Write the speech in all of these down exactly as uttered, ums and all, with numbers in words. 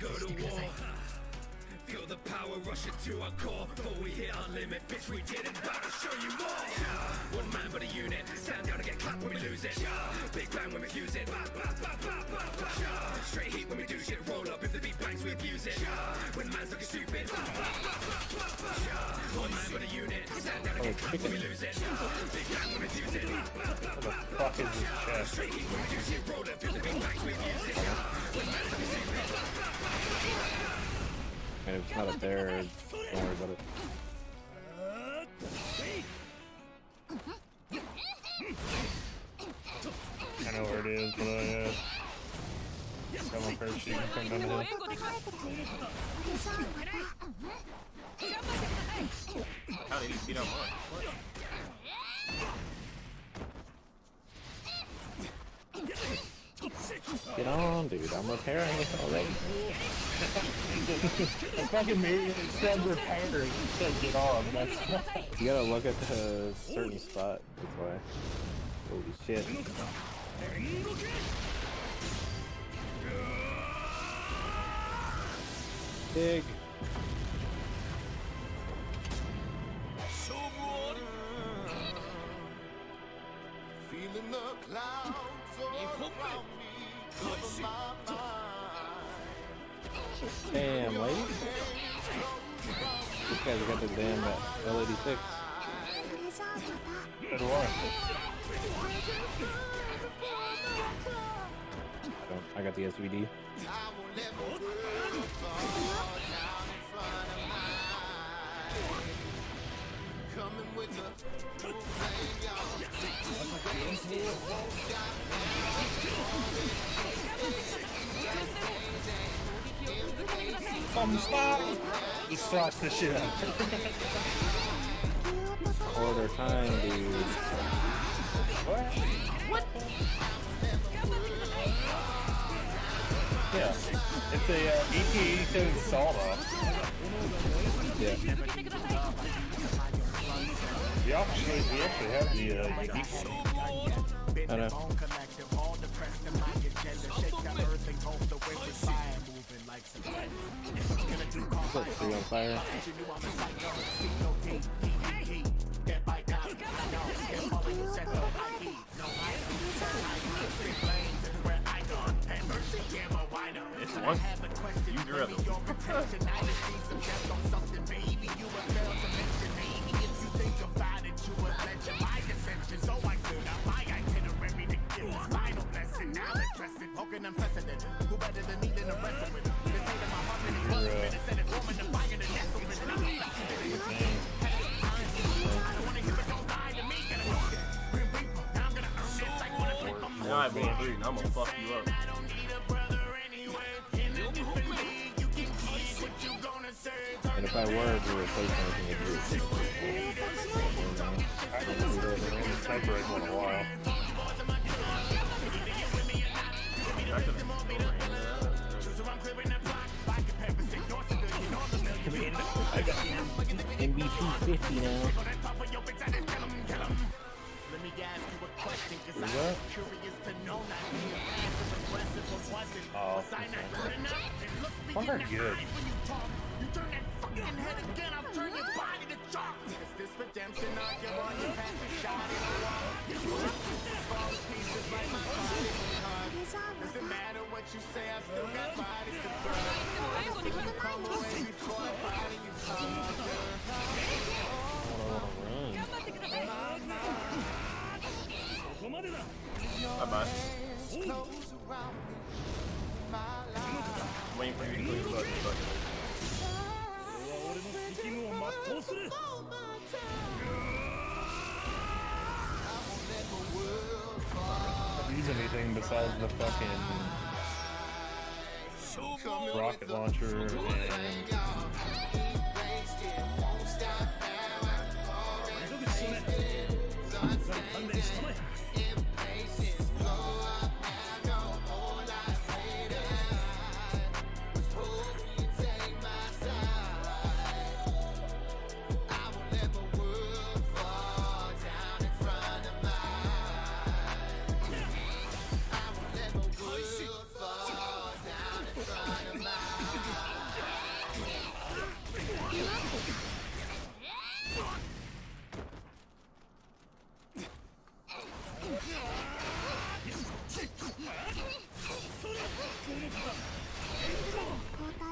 Go to war. Feel the power rushing to our core, but we hit our limit. Bitch, we did it. About to show you more. Yeah. One man but a unit. Stand down and get clapped when we lose it. Yeah. Big bang when we fuse it. Ba, ba, ba, ba, ba, ba. Yeah. Straight heat when we do shit. Roll up if the beat bangs, we abuse it. Yeah. When man's looking stupid. Ba, ba, ba, ba, ba, ba. Yeah. One man but a unit. Stand down and get clapped when we lose it. Yeah. Big bang when we fuse it. Ba, ba, ba, ba, ba, ba. Yeah. Straight heat when we do shit. Roll up if the beat bangs, we abuse it. Yeah. When man's looking stupid. Ba, ba, ba, ba, ba. And if it's not up there, don't worry about it. I know where it is, but uh, yeah. Come on, first, you can come down here. How did he beat up on? What? Get on, dude. I'm repairing it already. The fucking meeting said repairing. It said get on. That's you gotta look at the certain spot. That's why. Holy shit. Big. Feeling the clouds all around me. Damn, lady. This guy's got the damn L eighty-six. Good one. I don't, I got the S V D. From the spot, he slashed the shit out. Quarter time, dude. What? What? Yeah, it's a uh, E T eighty-seven sawed off. Yeah. We actually, we actually have the, uh, the heat. I know. Put three on fire. It's one. You drew it. I am gonna fuck you up. And if I were to replace anything, it'd I haven't been sniper in a while. I got M V P fifty now. Let me ask you a question, cause I'm curious to know that you answer aggressive or wasn't. Was I not good enough? And look me in the eyes when you talk. You turn that fucking head again, I'll turn your body to chalk. Is this redemption or you on your path to shot in the wall? Small pieces like my body hard. Doesn't matter what you say, I still got bodies to burn. When you come away before a body you hug. Bye bye. Waiting for you to clean up. Use anything besides the fucking rocket launcher and. Fall down in front of mine.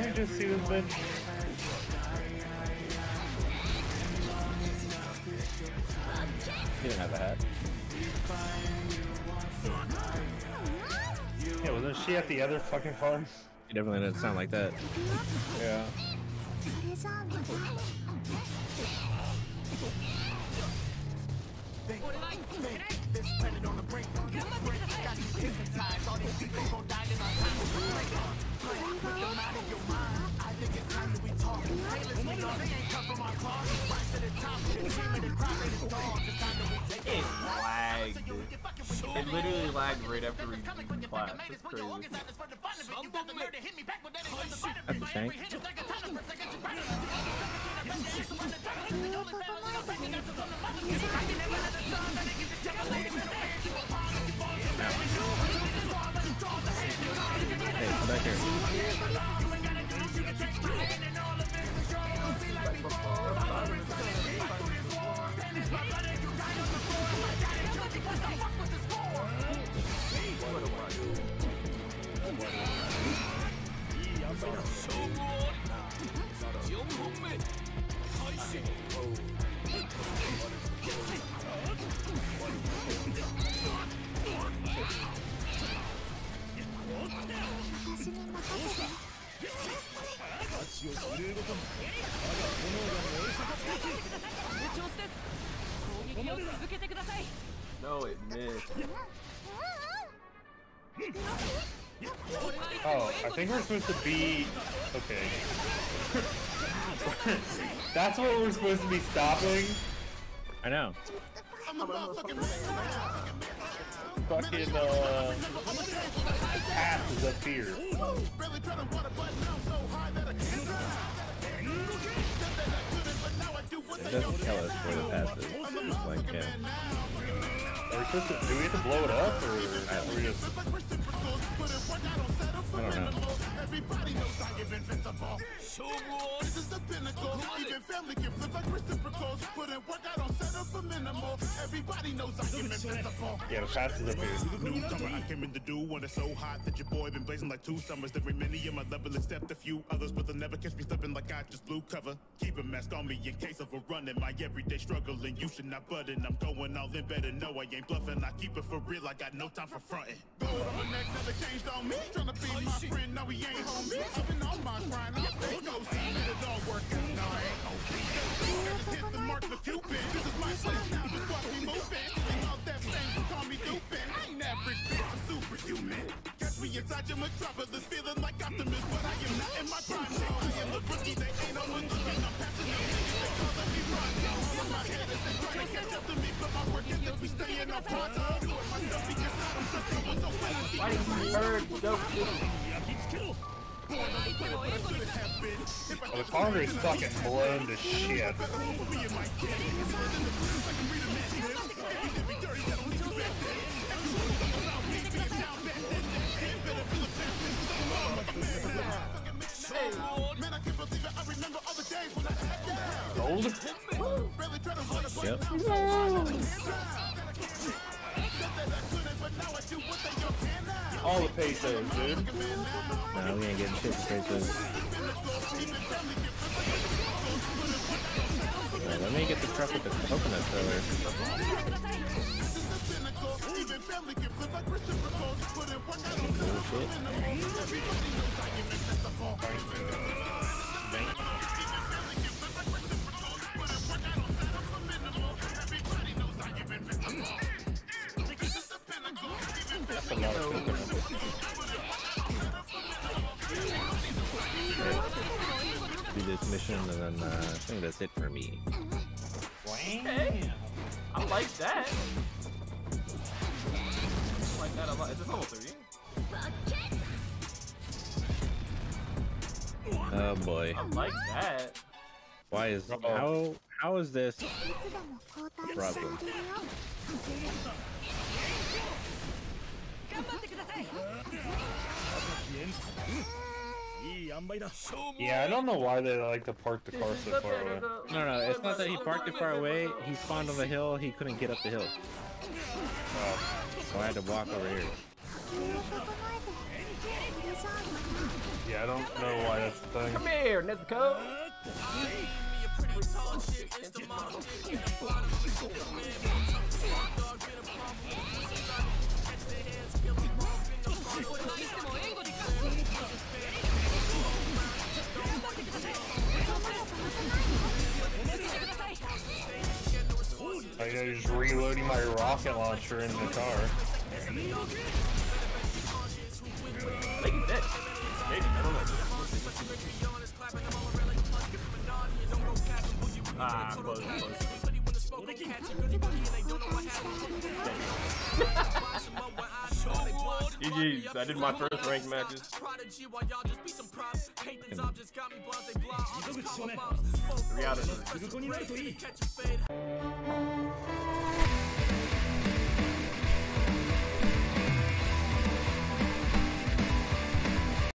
I just see this bitch? He didn't have a hat. Yeah, wasn't she at the other fucking farm? She definitely didn't sound like that. Yeah. It lagged. It literally lagged right after we flashed. It's crazy. That's the tank. Hey, come back here. No, it missed. Oh, I think we're supposed to be... Okay. That's what we're supposed to be stopping? I know. Fucking, uh... ass is up here. It doesn't tell us where the pass is. It's like, yeah. Are we supposed to... do we have to blow it up, or... are we just... I don't know. Everybody knows I am invincible. This is the pinnacle. Even family can flip like reciprocals. Wouldn't work, I don't settle for minimal. Everybody knows I am invincible. Yeah, the pass is up here. New summer, I came in the dew when it's so hot that your boy been blazing like two summers. There ain't many of my level except a few others, but they'll never catch me slipping like I just blew cover. Keep a mask on me in case of a running. My everyday struggling, you should not butt in. I'm going all in, better know I ain't bluffing. I keep it for real, I got no time for fronting. Go on next, never changed on me. Tryna be my friend, now we ain't homie. I've been on my grind, I'll stay ghosty. Let it all work out, no, I ain't O P. Just hit the mark for Cupid. This is my place, now this why we moving. Ain't all that thing, you call me stupid. I ain't average, bitch, I'm superhuman. Catch me inside your metropolis, feeling like Optimus, but I am not in my prime. So I am a rookie, they ain't no one looking. I'm passing no niggas, they call them me run. No, my head is trying to catch up to me, but my work ethic, we staying on par. I'm doing myself because I don't trust someone, so when I see Well, the Congress fucking blown to shit. Gold? Yep. All the pesos, dude. Nah, we ain't getting shit for pesos. Right, let me get the truck with the coconut thrower. This mission, and then uh, I think that's it for me. Hey, I like that. I like that a lot. Is this level three? Oh boy. I like that. Why is uh -oh. how how is this a problem? Yeah, I don't know why they like to park the car so far away. No, no, it's not that he parked it far away. He spawned on the hill. He couldn't get up the hill. Oh, so I had to walk over here. Yeah, I don't know why that's the thing. Come here, Nezuko. I was just reloading my rocket launcher in the car. Like this. Maybe, I don't know. Ah, close, close. G Gs, I did my first ranked matches. Three out of three.